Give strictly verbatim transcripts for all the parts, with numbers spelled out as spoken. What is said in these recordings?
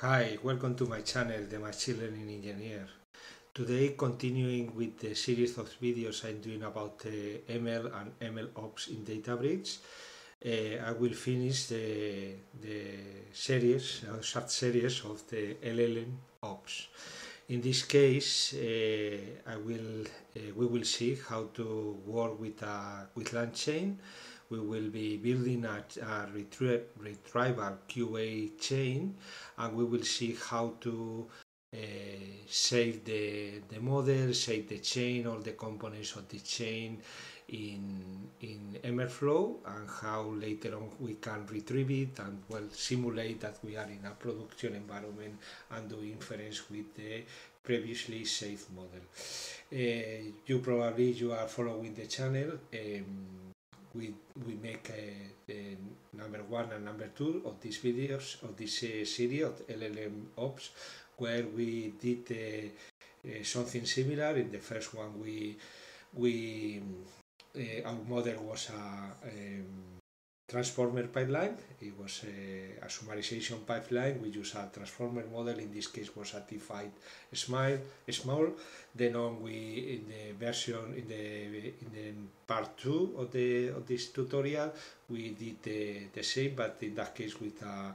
Hi, welcome to my channel, the Machine Learning Engineer. Today, continuing with the series of videos I'm doing about uh, M L and M L Ops in Databricks, uh, I will finish the, the series, uh, sub-series of the L L M Ops. In this case, uh, I will, uh, we will see how to work with, uh, with Langchain. We will be building a, a retrie retrieval Q A chain, and we will see how to uh, save the, the model, save the chain, all the components of the chain in, in MLflow, and how later on we can retrieve it and well simulate that we are in a production environment and do inference with the previously saved model. Uh, you probably you are following the channel. Um, We, we make uh, uh, number one and number two of these videos, of this uh, series of L L M Ops, where we did uh, uh, something similar. In the first one, we, we uh, our model was a um, transformer pipeline. It was a, a summarization pipeline. We use a transformer model. In this case, was a T five smile, small. Then on we in the version in the in the part two of the of this tutorial we did the, the same, but in that case with a,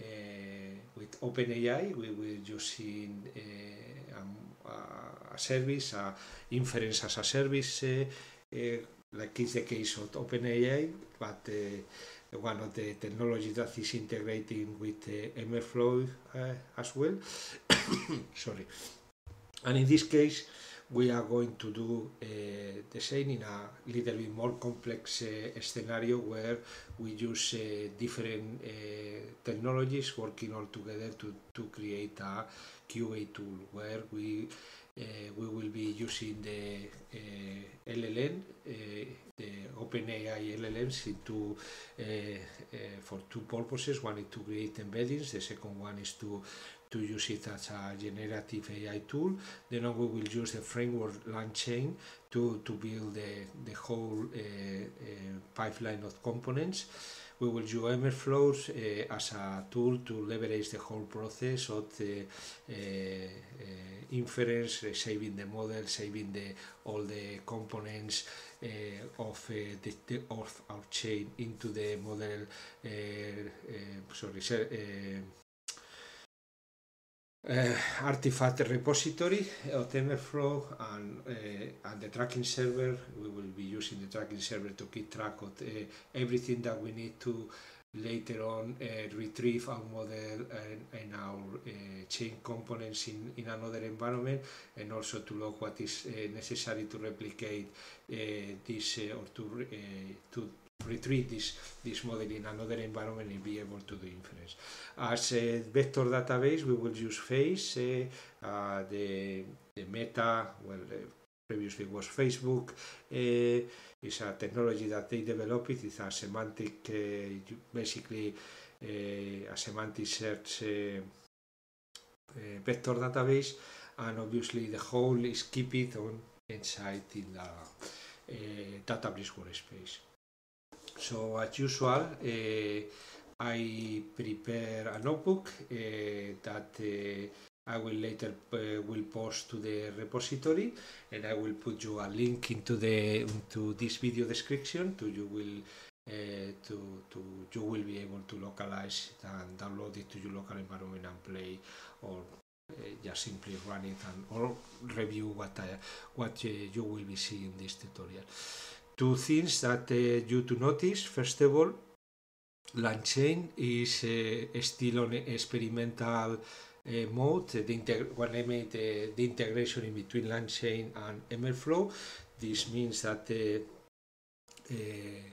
uh, with OpenAI we were using uh, a, a service, a inference as a service. Uh, uh, like is the case of OpenAI, but uh, one of the technologies that is integrating with uh, MLflow uh, as well. Sorry. And in this case, we are going to do uh, the same in a little bit more complex uh, scenario where we use uh, different uh, technologies working all together to, to create a Q A tool where we Uh, we will be using the uh, L L M, uh, the OpenAI L L Ms into, uh, uh, for two purposes. One is to create embeddings, the second one is to, to use it as a generative A I tool. Then we will use the framework Langchain to, to build the, the whole uh, uh, pipeline of components. We will use MLflow uh, as a tool to leverage the whole process of the uh, uh, inference, uh, saving the model, saving the, all the components uh, of, uh, the, the, of our chain into the model, uh, uh, sorry, uh, uh, artifact repository of MLflow, and, uh, and the tracking server. We will be using the tracking server to keep track of uh, everything that we need to later on uh, retrieve our model and, and our uh, chain components in, in another environment, and also to log what is uh, necessary to replicate uh, this uh, or to, uh, to retrieve this, this model in another environment and be able to do inference. As a vector database, we will use Faiss, uh, uh, the, the meta, well, uh, previously was Facebook. Uh, it's a technology that they developed. It's a semantic, uh, basically uh, a semantic search uh, uh, vector database, and obviously the whole is keep it on inside in the uh, Databricks workspace. So as usual, uh, I prepare a notebook uh, that uh, I will later uh, will post to the repository, and I will put you a link into the into this video description. To you will uh, to to you will be able to localize it and download it to your local environment and play, or uh, just simply run it and or review what I, what uh, you will be seeing in this tutorial. Two things that uh, you to notice. First of all, Langchain is uh, still on experimental Uh, mode. The when I made the, the integration in between Langchain and MLflow, this means that uh, uh,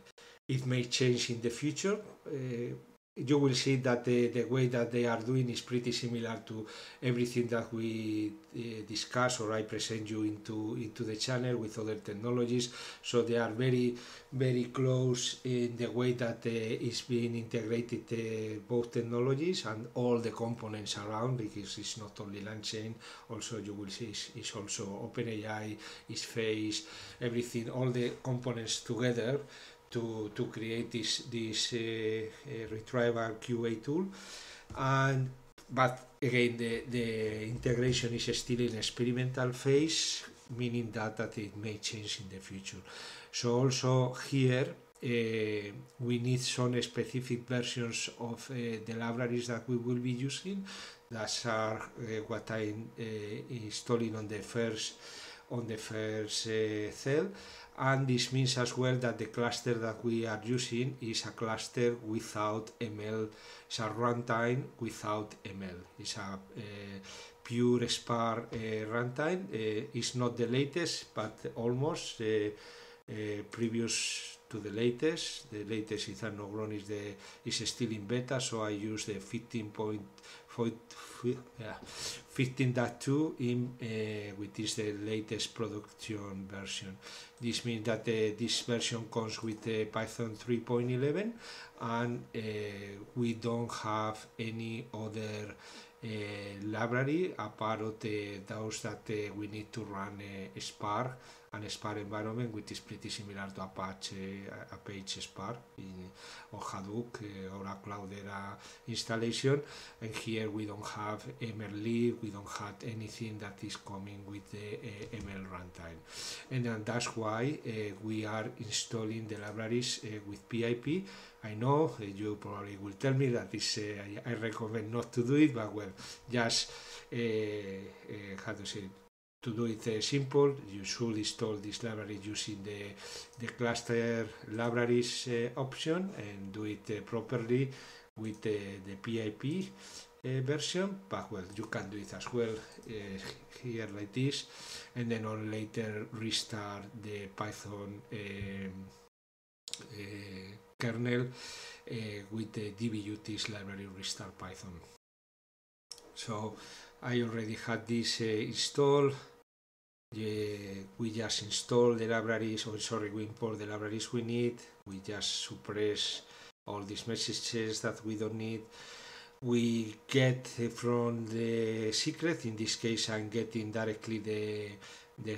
it may change in the future. Uh, you will see that the, the way that they are doing is pretty similar to everything that we uh, discuss or I present you into, into the channel with other technologies. So they are very, very close in the way that uh, is being integrated uh, both technologies and all the components around, because it's not only Langchain, also you will see it's, it's also OpenAI, it's Faiss, everything, all the components together To, to create this, this uh, uh, retrieval Q A tool. And but again, the, the integration is still in experimental phase, meaning that, that it may change in the future. So also here, Uh, we need some specific versions of uh, the libraries that we will be using. That are uh, what I'm uh, installing on the first on the first uh, cell, and this means as well that the cluster that we are using is a cluster without M L. It's a runtime without M L. It's a uh, pure Spark uh, runtime. Uh, it's not the latest, but almost uh, uh, previous to the latest. The latest is Anogron is the is still in beta, so I use the fifteen point fifteen point two in uh, which is the latest production version. This means that uh, this version comes with uh, Python three point eleven, and uh, we don't have any other uh, library apart of the, those that uh, we need to run uh, Spark. An Spark environment, which is pretty similar to Apache, Apache Spark in, or Hadoop or a Cloudera installation. And here we don't have MLlib, we don't have anything that is coming with the uh, M L runtime, and, and that's why uh, we are installing the libraries uh, with P I P. I know uh, you probably will tell me that is uh, I, I recommend not to do it, but well, just uh, uh, how to say it. To do it uh, simple, you should install this library using the, the cluster libraries uh, option, and do it uh, properly with uh, the P I P uh, version. But well, you can do it as well uh, here like this, and then on later restart the Python um, uh, kernel uh, with the dbutils library restart Python. So I already had this uh, installed. Yeah, we just install the libraries, or oh, sorry, we import the libraries we need. We just suppress all these messages that we don't need. We get from the secret, in this case I'm getting directly the, the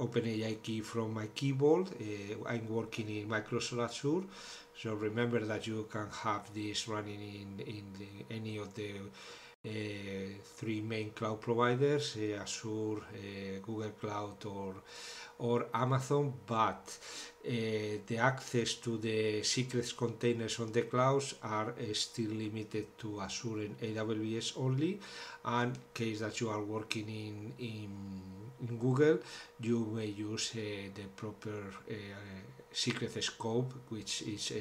OpenAI key from my keyboard. Uh, I'm working in Microsoft Azure, so remember that you can have this running in, in the, any of the Uh, three main cloud providers, uh, Azure, uh, Google Cloud, or or Amazon, but uh, the access to the secrets containers on the clouds are uh, still limited to Azure and A W S only, and in case that you are working in, in, in Google, you may use uh, the proper uh, secret scope, which is uh,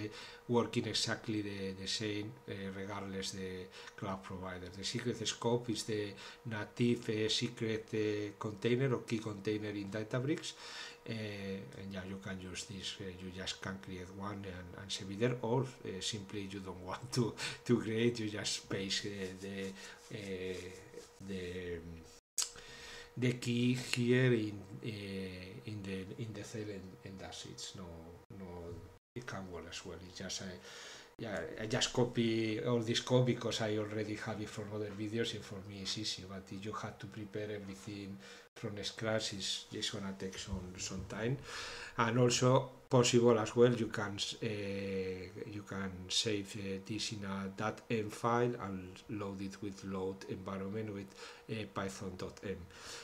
working exactly the, the same uh, regardless the cloud provider. The secret scope is the native uh, secret uh, container or key container in Databricks, uh, and yeah, you can use this. Uh, you just can create one and, and save it there, or uh, simply you don't want to to create, you just paste uh, the uh, the the key here in uh, in the in the cell, and, and that's it. No, no, it can work as well. It's just a, yeah, I just copy all this code because I already have it from other videos, and for me it's easy. But if you had to prepare everything from scratch, it's just gonna take some some time. And also possible as well, you can uh, you can save uh, this in a .m file and load it with load environment with uh, python dot m.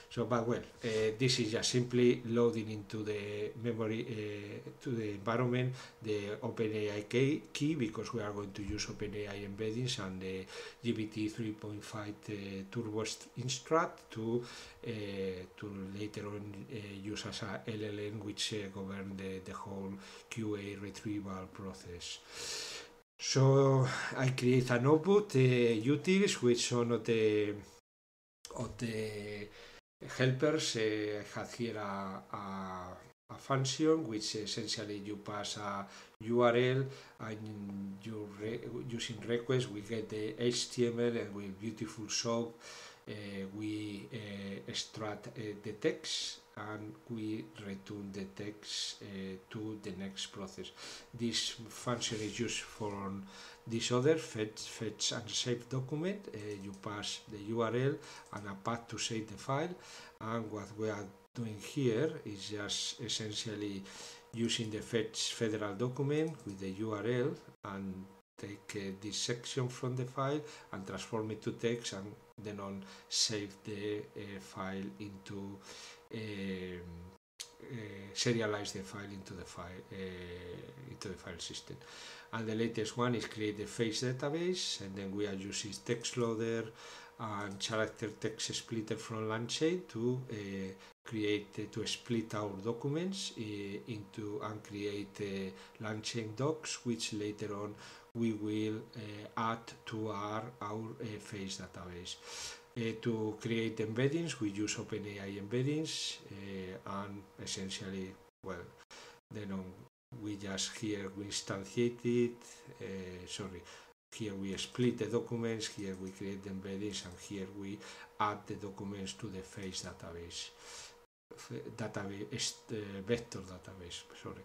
So, but well, uh, this is just simply loading into the memory uh, to the environment the OpenAI key, key because we are going to use OpenAI embeddings and the G P T three point five uh, turbo instruct to uh, to later on uh, use as a L L M, which uh, govern the, the whole Q A retrieval process. So I create an output uh, utils with some of the of the helpers. Uh, I have here a, a a function which essentially you pass a U R L, and you re using request we get the H T M L, and with beautiful shop uh, we uh, extract uh, the text, and we return the text uh, to the next process. This function is used for this other fetch, fetch and save document. Uh, you pass the U R L and a path to save the file, and what we are doing here is just essentially using the fetch federal document with the U R L and take uh, this section from the file and transform it to text, and then on save the uh, file into uh, uh, serialize the file into the file uh, into the file system. And the latest one is create the Faiss database, and then we are using text loader and character text splitter from Langchain to uh, create uh, to split our documents uh, into and create uh, Langchain docs, which later on we will uh, add to our our uh, Faiss database. Uh, to create embeddings, we use OpenAI embeddings, uh, and essentially, well, then on, we just here we instantiate it. Uh, sorry. Here we split the documents, here we create the embeddings, and here we add the documents to the Faiss database, database uh, vector database, sorry.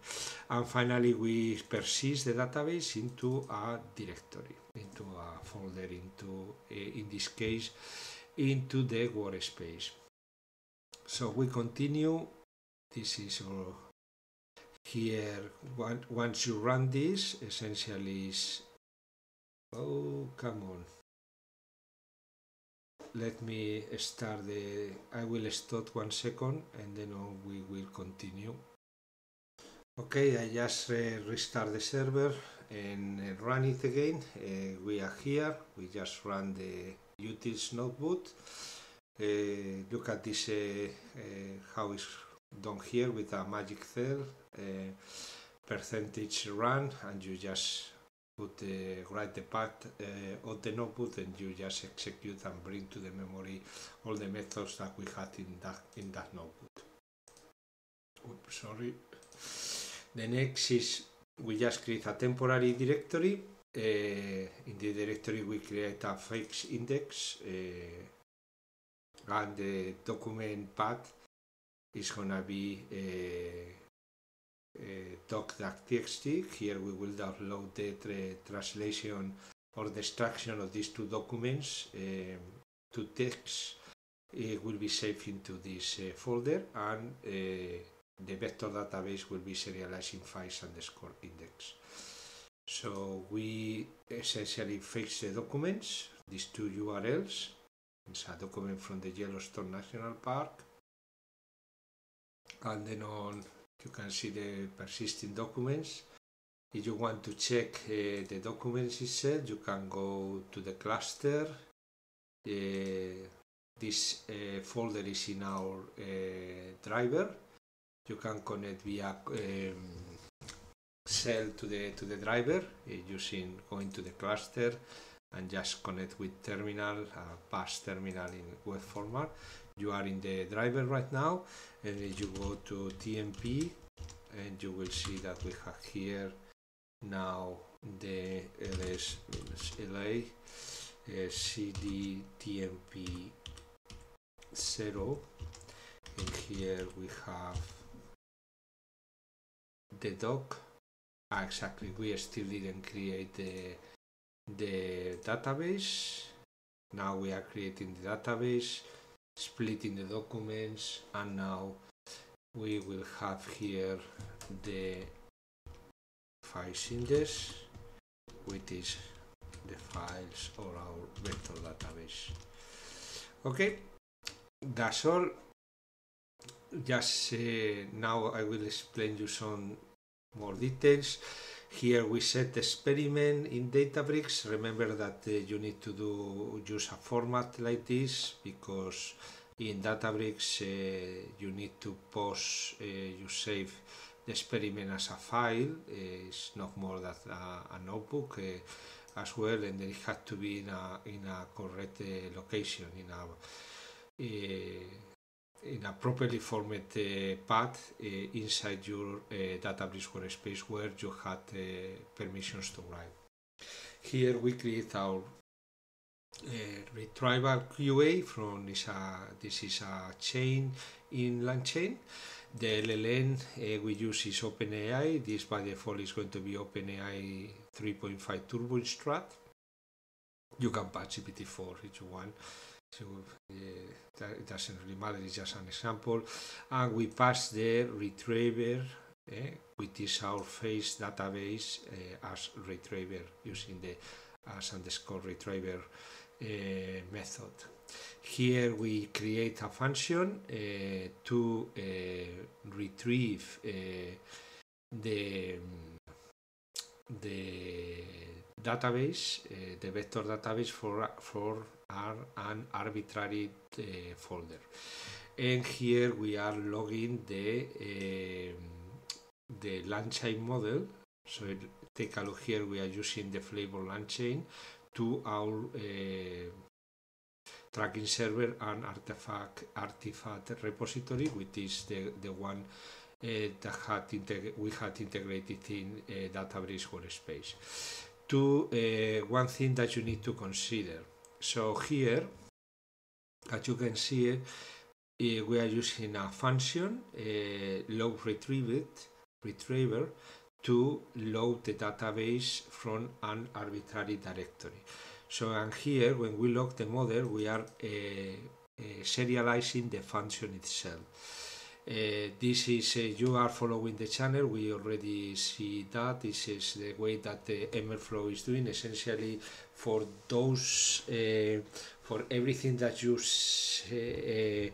And finally we persist the database into a directory, into a folder, into, uh, in this case, into the workspace. So we continue. This is all here. Once you run this, essentially is Oh, come on. Let me start the... I will stop one second and then we will continue. Okay, I just uh, restart the server and uh, run it again. Uh, we are here. We just run the utils notebook. Uh, look at this, uh, uh, how it's done here with a magic cell. Uh, percentage run, and you just... Put, uh, write the path uh, of the notebook, and you just execute and bring to the memory all the methods that we had in that in that notebook. Oops, sorry. The next is we just create a temporary directory. Uh, in the directory we create a Faiss index, uh, and the document path is gonna be uh, Uh, doc.txt. Here we will download the tra translation or the extraction of these two documents um, to text. It will be saved into this uh, folder, and uh, the vector database will be serialized in Faiss underscore index. So we essentially fix the documents, these two U R Ls. It's a document from the Yellowstone National Park, and then on you can see the persisting documents. If you want to check uh, the documents itself, you can go to the cluster. Uh, this uh, folder is in our uh, driver. You can connect via um, cell to the to the driver uh, using going to the cluster and just connect with terminal, uh, pass terminal in web format. You are in the driver right now, and if you go to T M P, and you will see that we have here now the L S L A uh, C D T M P zero, and here we have the doc. Ah, exactly, we still didn't create the, the database. Now we are creating the database, splitting the documents, and now we will have here the Faiss index, which is the files or our vector database. Okay, that's all. Just uh, now I will explain you some more details. Here we set the experiment in Databricks. Remember that uh, you need to do use a format like this, because in Databricks uh, you need to post, uh, you save the experiment as a file. Uh, it's not more than a, a notebook uh, as well, and then it has to be in a, in a correct uh, location, in a... Uh, in a properly formed uh, path uh, inside your uh, Databricks workspace where you had uh, permissions to write. Here we create our uh, retrieval Q A from this, uh, this is a chain in Langchain. The L L M uh, we use is OpenAI. This by default is going to be OpenAI three point five Turbo Strat. You can patch G P T four if you want. So, uh, that, it doesn't really matter, it's just an example. And we pass the retriever eh, which is our Faiss database uh, as retriever, using the as underscore retriever uh, method. Here we create a function uh, to uh, retrieve uh, the the database, uh, the vector database for for our, an arbitrary uh, folder. And here we are logging the uh, the Langchain model. So it, take a look here. We are using the flavor Langchain to our uh, tracking server and artifact artifact repository, which is the the one uh, that had we had integrated in uh, Databricks workspace. To uh, one thing that you need to consider. So here, as you can see, Uh, we are using a function, uh, load retrieved, retriever, to load the database from an arbitrary directory. So, and here, when we load the model, we are uh, uh, serializing the function itself. Uh, this is, uh, you are following the channel, we already see that. This is the way that the MLflow is doing, essentially for those, uh, for everything that you uh,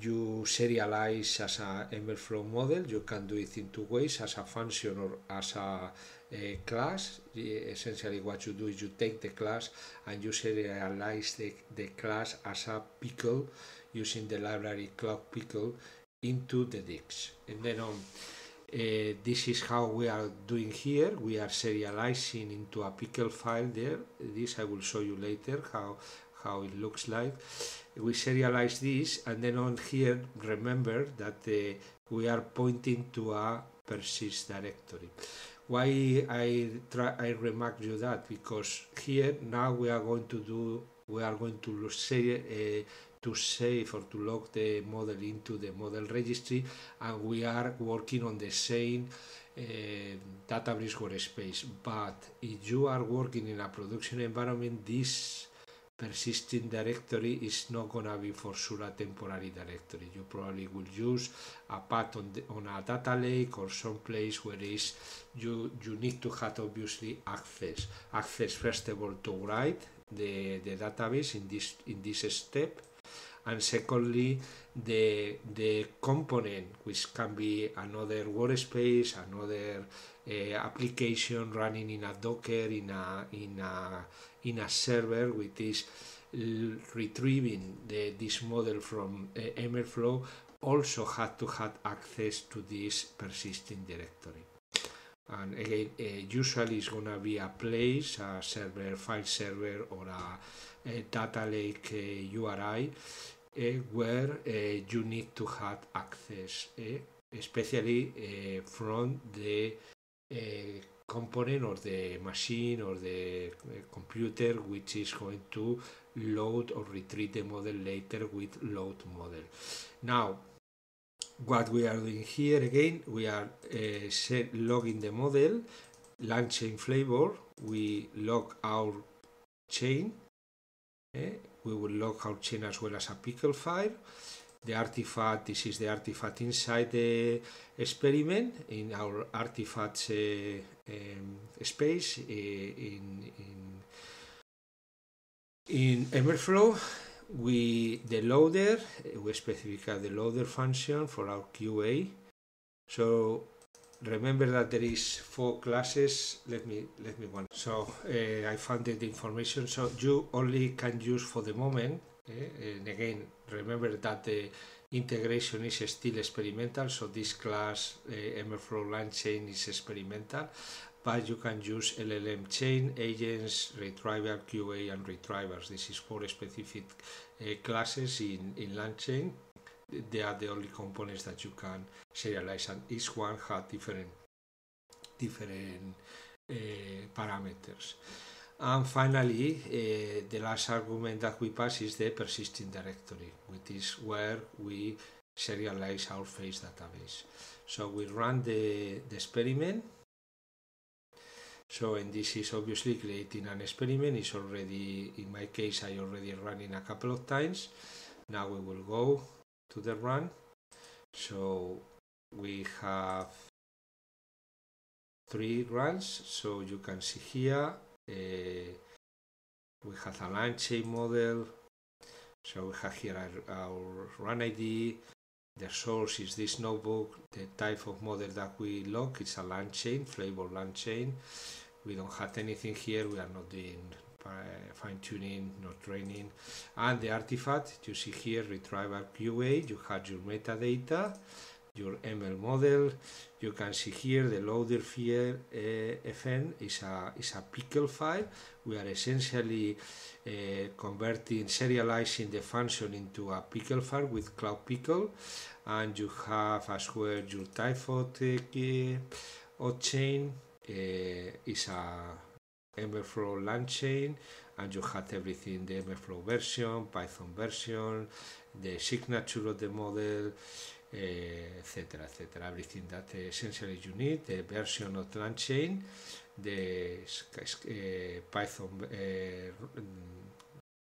you serialize as a MLflow model. You can do it in two ways, as a function or as a, a class. Essentially what you do is you take the class and you serialize the, the class as a pickle using the library cloud pickle into the digs. And then on uh, this is how we are doing here. We are serializing into a pickle file there. This I will show you later how how it looks like. We serialize this, and then on here, remember that uh, we are pointing to a persist directory. Why I try, I remark you that? Because here now we are going to do we are going to say uh, to save or to log the model into the model registry, and we are working on the same uh, Databricks workspace. But if you are working in a production environment, this persisting directory is not going to be for sure a temporary directory. You probably will use a path on, the, on a data lake or some place where is you you need to have obviously access access first of all to write the the database in this in this step, and secondly the the component, which can be another workspace, another uh, application running in a Docker, in a in a in a server, which is retrieving the, this model from uh, MLflow, also had to have access to this persisting directory. And again, uh, usually it's gonna be a place, a server, file server, or a, a data lake uh, U R I, uh, where uh, you need to have access, uh, especially uh, from the uh, component or the machine or the uh, computer which is going to load or retrieve the model later with load model. Now, what we are doing here again, we are uh, set, logging the model, Langchain flavor, we log our chain, eh? we will log our chain as well as a pickle file. The artifact, this is the artifact inside the experiment in our artifacts uh, um, space uh, in, in, in MLflow. We the loader, we specify the loader function for our Q A. So remember that there is four classes. Let me let me one. So uh, I found the information. So you only can use for the moment. Eh? And again, remember that the integration is still experimental. So this class uh, MLflow Langchain is experimental, but you can use L L M chain, agents, retriever, Q A, and retrievers. This is for specific uh, classes in, in Langchain. They are the only components that you can serialize, and each one has different, different uh, parameters. And finally, uh, the last argument that we pass is the persisting directory, which is where we serialize our Faiss database. So we run the, the experiment. So, and this is obviously creating an experiment. It's already, in my case, I already ran it a couple of times. Now we will go to the run. So we have three runs. So you can see here uh, we have a Langchain model. So we have here our, our run I D. The source is this notebook. The type of model that we lock is a Langchain, flavor Langchain. We don't have anything here. We are not doing fine-tuning, no training. And the artifact you see here, retrieval Q A. You have your metadata, your M L model. You can see here the loader file uh, F N is a is a pickle file. We are essentially uh, converting, serializing the function into a pickle file with Cloud Pickle. And you have as well your typefont uh, auth chain uh, is a MLflow Langchain, and you have everything, the MLflow version, Python version, the signature of the model, etcétera, etcétera. Everything that uh, essentially you need, the version of Langchain, the uh, Python uh,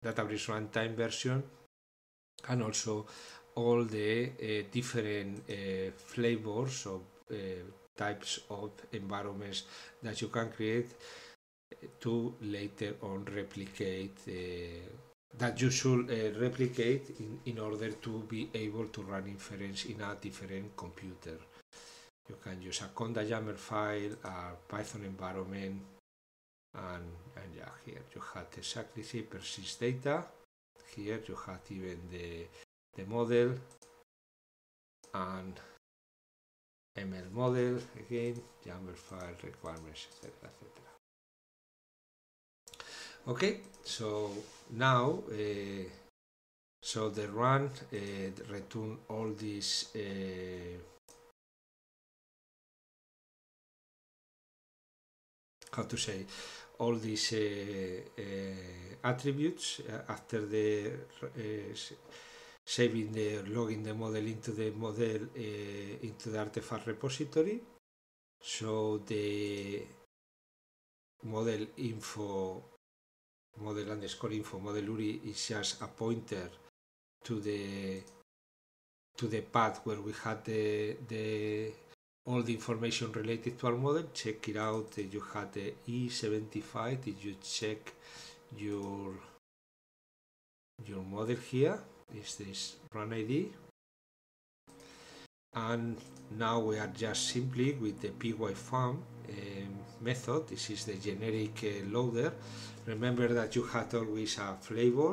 Databricks runtime version, and also all the uh, different uh, flavors of uh, types of environments that you can create to later on replicate, uh, that you should uh, replicate in, in order to be able to run inference in a different computer. You can use a Conda YAML file, a Python environment, and, and yeah, here you have exactly the persist data. Here you have even the, the model and M L model, again, YAML file requirements, etcétera, etcétera. Okay, so now, uh, so the run uh, return all these uh, how to say all these uh, uh, attributes after the uh, saving the logging the model into the model uh, into the artifact repository. So the model info. Model underscore info model U R I is just a pointer to the to the path where we had the the all the information related to our model. Check it out. You had the E seventy-five. Did you check your your model here? Is this run I D? And now we are just simply with the pyfun uh, method. This is the generic uh, loader. Remember that you had always a flavor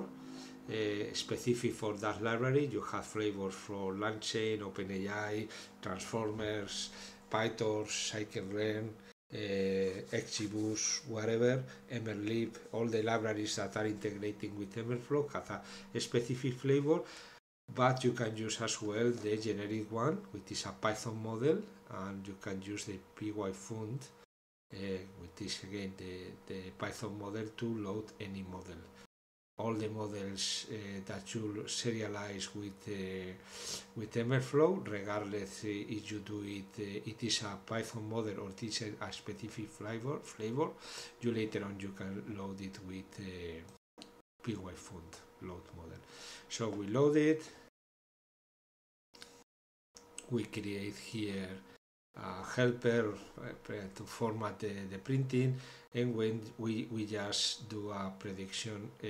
uh, specific for that library. You have flavors for Langchain, OpenAI, Transformers, PyTorch, scikit-learn, uh, Xgboost, whatever, MLlib. All the libraries that are integrating with MLflow have a specific flavor. But you can use as well the generic one, which is a Python model, and you can use the pyfun, uh, which is again the, the Python model, to load any model. All the models uh, that you serialize with uh, with MLflow, regardless uh, if you do it, uh, it is a Python model or it is a specific flavor. Flavor, you later on you can load it with uh, pyfun load model. So we load it, we create here a helper to format the, the printing, and when we, we just do a prediction uh,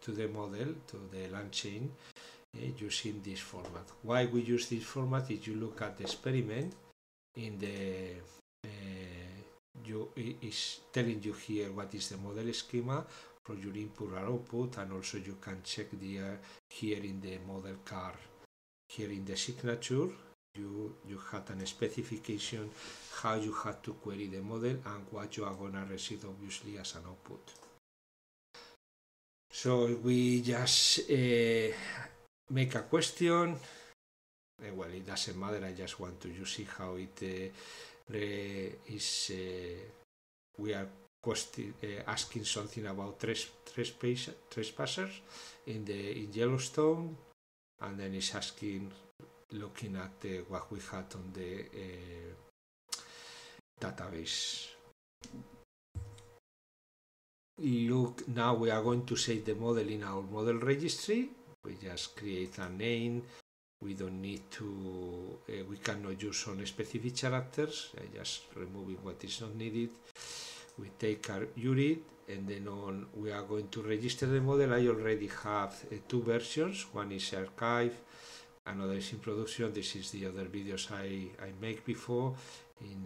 to the model, to the Langchain, uh, using this format. Why we use this format? If you look at the experiment, in the uh, you is telling you here what is the model schema for your input or output, and also you can check the uh, here in the model car, here in the signature, you you had an specification how you had to query the model and what you are gonna receive obviously as an output. So we just uh, make a question. Uh, well, it doesn't matter. I just want to you see how it uh, is. Uh, we are. Question, uh, asking something about trespass, trespassers in the in Yellowstone, and then it's asking, looking at the, what we had on the uh, database. Look, now we are going to save the model in our model registry. We just create a name, we don't need to, uh, we cannot use some specific characters, uh, just removing what is not needed. We take our unit, and then on we are going to register the model. I already have uh, two versions, one is archive, another is in production. This is the other videos I, I make before in,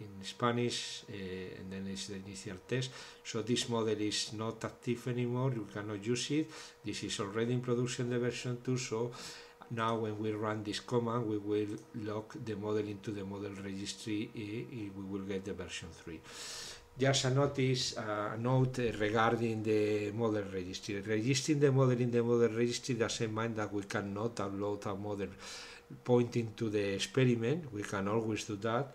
in Spanish, uh, and then it's the initial test. So this model is not active anymore, you cannot use it. This is already in production, the version two, so now when we run this command, we will lock the model into the model registry and we will get the version three. Just a notice, a note regarding the model registry. Registering the model in the model registry doesn't mean that we cannot upload a model pointing to the experiment. We can always do that.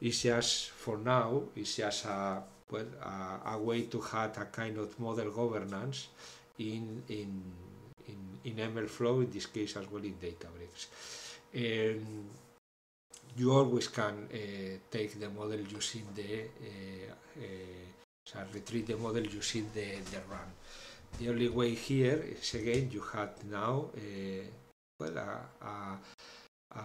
It's just, for now, it's just a, well, a, a way to have a kind of model governance in, in, in, in MLflow, in this case as well in Databricks. Um, You always can uh, take the model using the uh, uh, so retrieve the model using the, the run. The only way here is again you have now uh, well a, a, a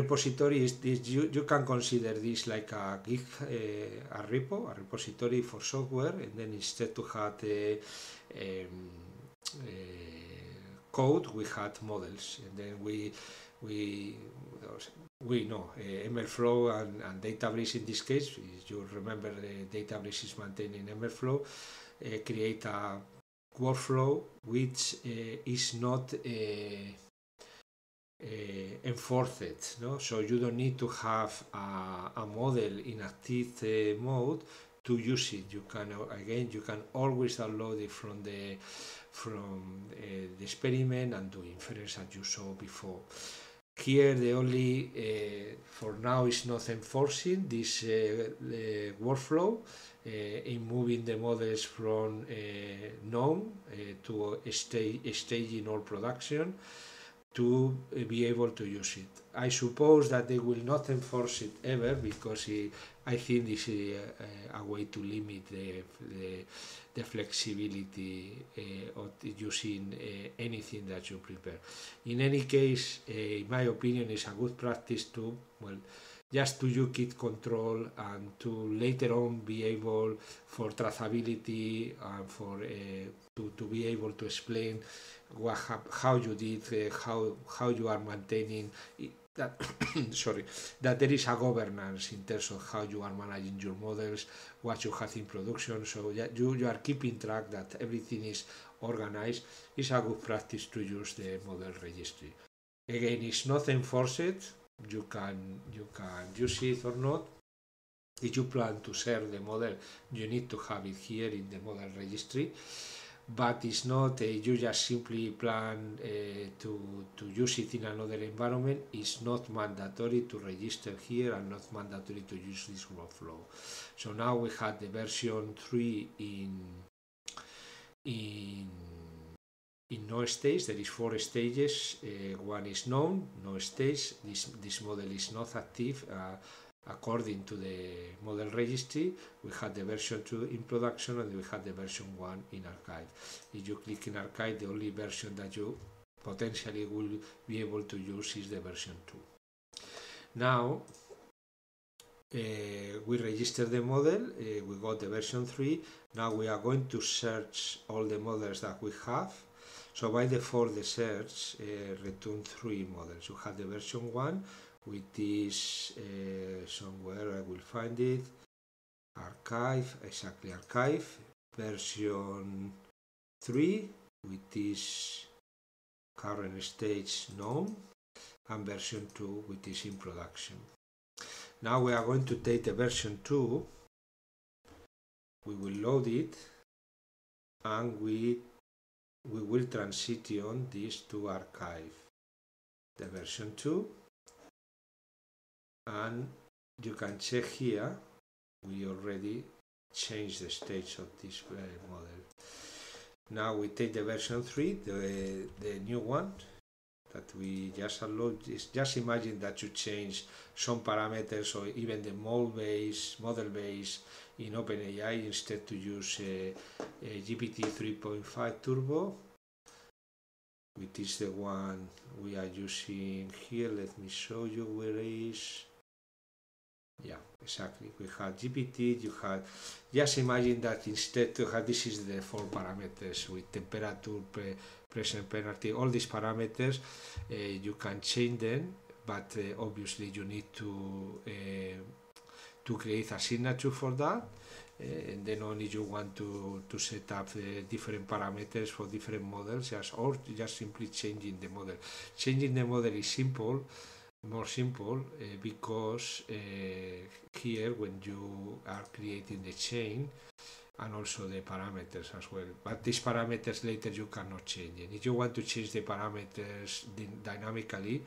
repository. Is this you, you can consider this like a gig uh, a repo a repository for software, and then instead to have a, a, a code we had models, and then we we We know uh, MLflow and, and Databricks in this case. If you remember, uh, Databricks is maintaining MLflow. Uh, create a workflow which uh, is not uh, uh, enforced. No, so you don't need to have a, a model in active uh, mode to use it. You can again, you can always download it from the from uh, the experiment and do inference as you saw before. Here the only, uh, for now, is not enforcing this uh, uh, workflow uh, in moving the models from uh, known uh, to sta staging or production to uh, be able to use it. I suppose that they will not enforce it ever, because it, I think this is a, a way to limit the, the, the flexibility uh, of using uh, anything that you prepare. In any case, uh, in my opinion, it's a good practice to, well, just to you keep control and to later on be able for traceability and for uh, to, to be able to explain what how you did, uh, how how you are maintaining it, that sorry that there is a governance in terms of how you are managing your models, what you have in production. So you you are keeping track that everything is organized. It's a good practice to use the model registry. Again, it's not enforced. You can you can use it or not. If you plan to share the model, you need to have it here in the model registry. But it's not uh, you just simply plan uh, to to use it in another environment. It's not mandatory to register here and not mandatory to use this workflow. So now we had the version three in in. In no stage, there is four stages. Uh, one is known, no stage. This this model is not active uh, according to the model registry. We had the version two in production, and we had the version one in archive. If you click in archive, the only version that you potentially will be able to use is the version two. Now Uh, we register the model, uh, we got the version three. Now we are going to search all the models that we have. So by default, the search uh, return three models. You have the version one, with this uh, somewhere I will find it. Archive, exactly archive. Version three, with this current stage known, and version two, which is in production. Now we are going to take the version two, we will load it, and we, we will transition this to archive, the version two, and you can check here, we already changed the stage of this model. Now we take the version three, the, the new one, that we just upload. Just imagine that you change some parameters or even the model base, model base in OpenAI, instead to use a, a G P T three point five Turbo. which is the one we are using here. Let me show you where is. Yeah, exactly. We had G P T, you had, just imagine that instead to have, this is the four parameters with temperature, pre, pressure, penalty, all these parameters, uh, you can change them, but uh, obviously you need to, uh, to create a signature for that, uh, and then only you want to, to set up uh, different parameters for different models, just, or just simply changing the model. Changing the model is simple. More simple uh, because uh, here when you are creating the chain and also the parameters as well, but these parameters later you cannot change it. If you want to change the parameters dynamically,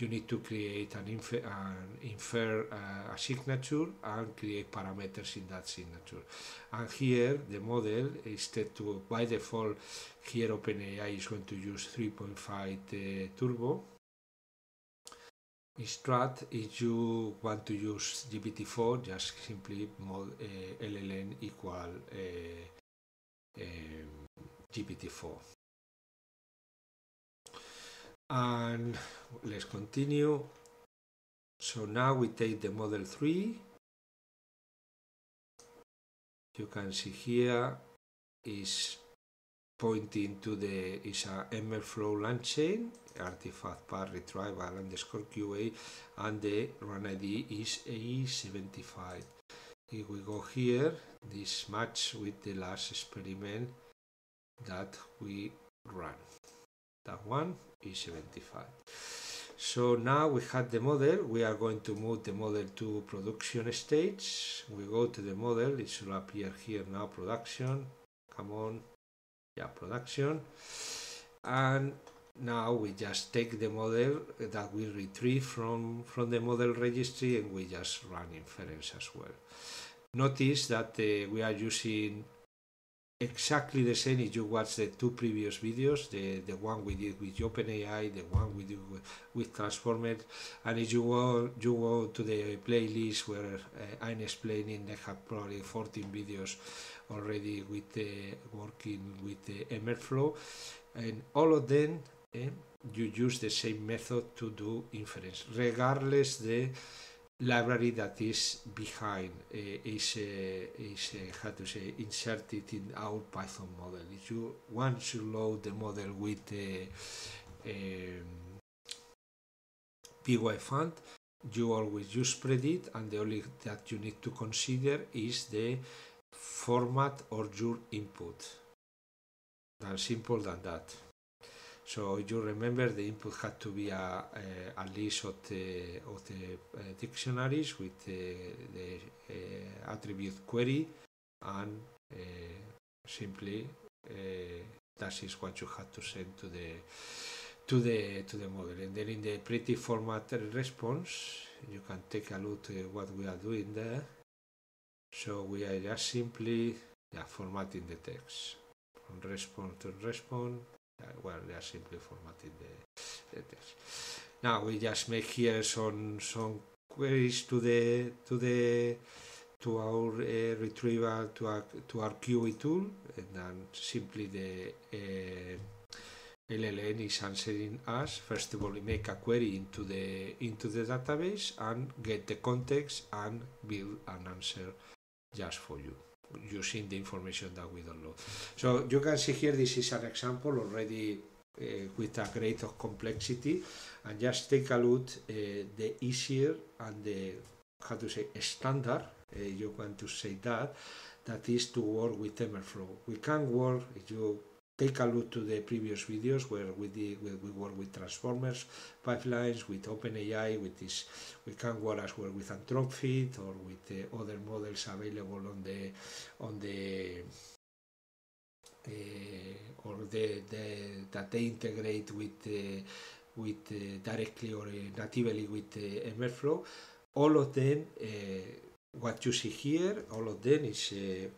you need to create an, infer an infer uh, a signature and create parameters in that signature. And here the model, instead to by default, here OpenAI is going to use three point five uh, turbo. Instruct, if you want to use G P T four, just simply mod, uh, L L M equal uh, uh, G P T four. And let's continue. So now we take the model three. You can see here is pointing to the is a MLflow Langchain artifact path retrieval underscore Q A, and the run I D is A seventy-five. If we go here, this match with the last experiment that we ran. That one is seventy-five. So now we have the model. We are going to move the model to production stage. We go to the model. It should appear here now. Production. Come on. Yeah, production. And now we just take the model that we retrieve from, from the model registry, and we just run inference as well. Notice that uh, we are using exactly the same. If you watch the two previous videos, the, the one we did with OpenAI, the one we did with, with Transformers, and if you go, you go to the playlist where uh, I'm explaining, I have probably fourteen videos already with the, working with the MLflow, and all of them, eh, you use the same method to do inference, regardless the library that is behind, uh, is, uh, is uh, how to say, inserted in our Python model. If you once you load the model with uh, um, PyFunc, you always use predict, and the only that you need to consider is the format or your input. That simple than that. So you remember the input had to be a, a, a list of the, of the uh, dictionaries with the, the uh, attribute query, and uh, simply uh, that is what you had to send to the to the to the model. And then in the pretty format response, you can take a look at what we are doing there. So we are just simply yeah, formatting the text from response to response. Well, they are simply formatting the, the text. Now we just make here some some queries to the to the to our uh, retrieval to our to our Q A tool, and then simply the uh, L L M is answering us. First of all, we make a query into the into the database and get the context and build an answer just for you, using the information that we download. So you can see here, this is an example already uh, with a grade of complexity, and just take a look uh, the easier and the, how to say, standard, uh, you want to say that, that is to work with MLflow. We can work, if you take a look to the previous videos where we did, where we work with transformers, pipelines, with OpenAI, with this, we can work as well with Anthropic or with the other models available on the on the uh, or the, the that they integrate with uh, with uh, directly or uh, natively with uh, MLflow. All of them, uh, what you see here, all of them is. Uh,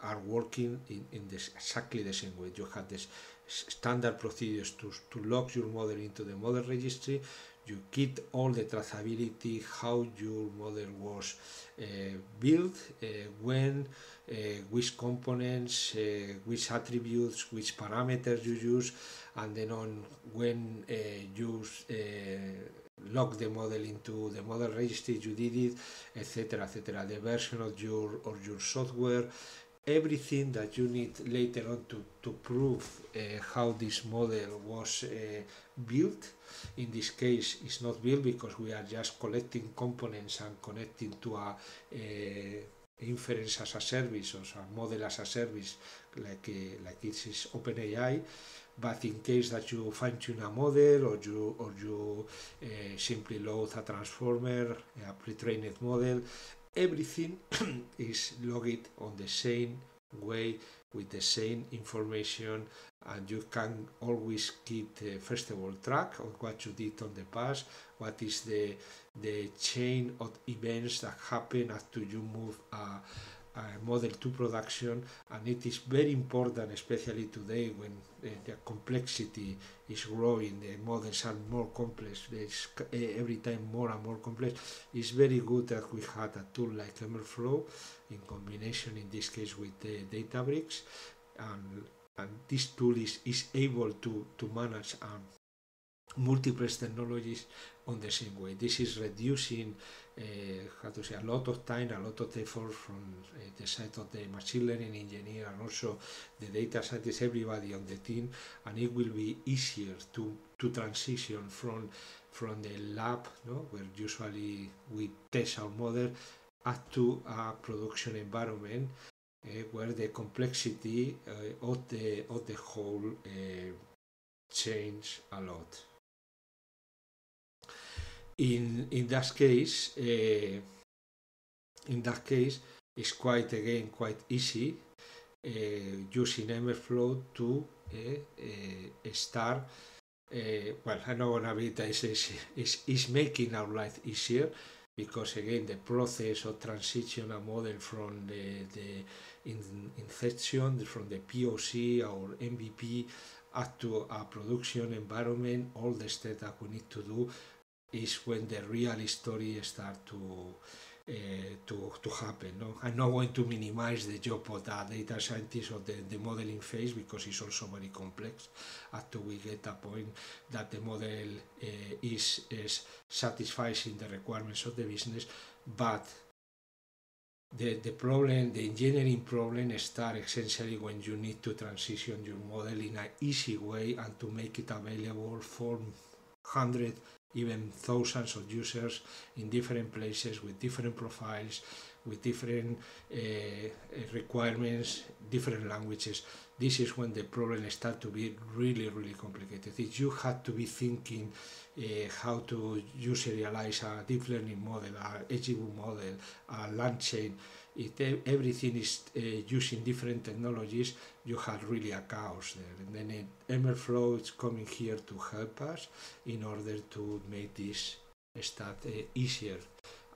are working in, in this exactly the same way. You have this standard procedures to, to lock your model into the model registry. You keep all the traceability, how your model was uh, built, uh, when, uh, which components, uh, which attributes, which parameters you use, and then on when uh, you uh, lock the model into the model registry, you did it, etcétera, etcétera. The version of your or your software, everything that you need later on to, to prove uh, how this model was uh, built. In this case, it's not built because we are just collecting components and connecting to a, a inference as a service or a model as a service, like a, like this is OpenAI. But in case that you fine-tune a model or you or you uh, simply load a transformer, a pre-trained model, everything is logged on the same way with the same information, and you can always keep uh, first of all track of what you did on the past, what is the the chain of events that happen after you move a, a model to production. And it is very important, especially today when uh, the complexity is growing, the models are more complex, there's uh, every time more and more complex. It's very good that we had a tool like MLflow in combination in this case with the uh, Databricks, and and this tool is, is able to, to manage um, multiple technologies on the same way. This is reducing uh, how to say, a lot of time, a lot of effort from uh, the side of the machine learning engineer and also the data scientist, everybody on the team, and it will be easier to, to transition from, from the lab, no, where usually we test our model, up to a production environment, Uh, where the complexity uh, of the of the whole uh, change a lot. In in that case, uh, in that case, it's quite again quite easy uh, using MLflow to uh, uh, start. Uh, well, I know on a bit is is is making our life easier, because again the process of transition a model from the, the in, inception, from the P O C or M V P up to a production environment, all the steps that we need to do, is when the real story starts to, uh, to, to happen. No? I'm not going to minimize the job of the data scientist or the, the modeling phase, because it's also very complex, after we get a point that the model uh, is, is satisfies in the requirements of the business. But the, the problem, the engineering problem starts essentially when you need to transition your model in an easy way and to make it available for hundreds, even thousands of users in different places, with different profiles, with different uh, requirements, different languages. This is when the problem starts to be really, really complicated. If you had to be thinking uh, how to serialize a deep learning model, a H B O model, a Langchain, if everything is uh, using different technologies, you have really a chaos there. And then MLflow is coming here to help us in order to make this start uh, easier,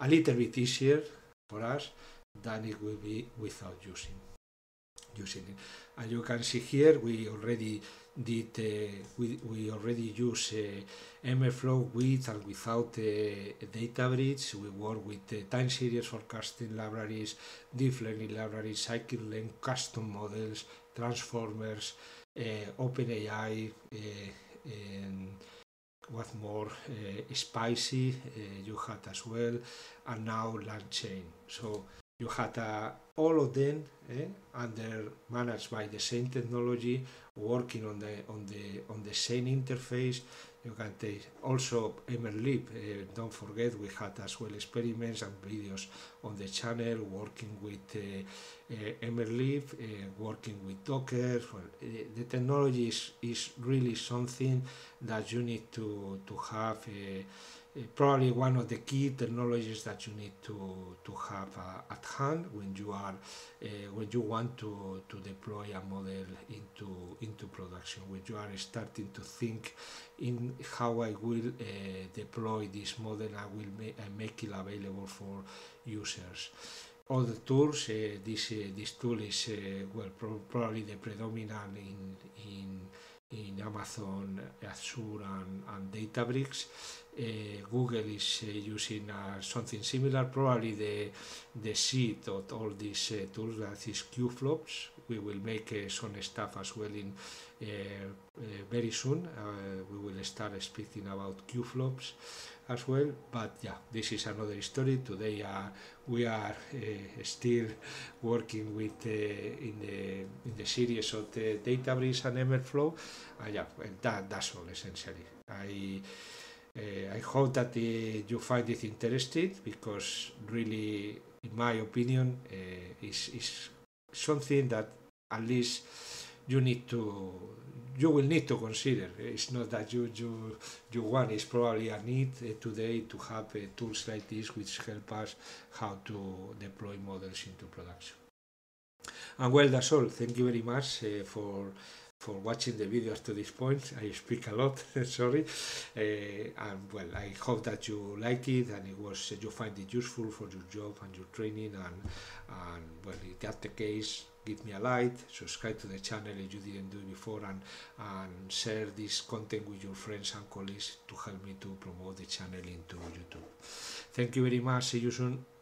a little bit easier for us than it will be without using using it. And you can see here we already did uh, we, we already use uh, MLflow with and without uh, Databricks. We work with uh, time series forecasting libraries, deep learning libraries, cycle length, custom models, transformers, uh, OpenAI, uh, and what more, uh, spicy uh, you had as well, and now Langchain. So you had uh, all of them eh, under managed by the same technology, working on the on the on the same interface. You can take also MLlib. Uh, don't forget, we had as well experiments and videos on the channel working with uh, uh, MLlib, uh, working with Docker. Well, uh, the technology is, is really something that you need to to have. Uh, Probably one of the key technologies that you need to to have uh, at hand when you are uh, when you want to to deploy a model into into production, when you are starting to think in how I will uh, deploy this model, I will ma I make it available for users. All the tools, uh, this uh, this tool is uh, well pro probably the predominant in in in Amazon, Azure, and, and Databricks. Uh, Google is uh, using uh, something similar. Probably the the seed of all these uh, tools, that is Q FLOPs. We will make uh, some stuff as well in uh, uh, very soon. Uh, we will start speaking about Q FLOPs as well. But yeah, this is another story. Today uh, we are uh, still working with uh, in the in the series of the Databricks and MLflow. Uh, yeah, that that's all essentially. I. Uh, I hope that uh, you find it interesting, because really, in my opinion, uh, is is something that at least you need to you will need to consider. It's not that you you you want. It's probably a need uh, today to have uh, tools like this, which help us how to deploy models into production. And well, that's all. Thank you very much uh, for. for watching the video up to this point. I speak a lot, sorry, uh, and well, I hope that you like it and it was you find it useful for your job and your training, and and well, if that's the case, give me a like, subscribe to the channel if you didn't do it before, and and share this content with your friends and colleagues to help me to promote the channel into YouTube. Thank you very much. See you soon.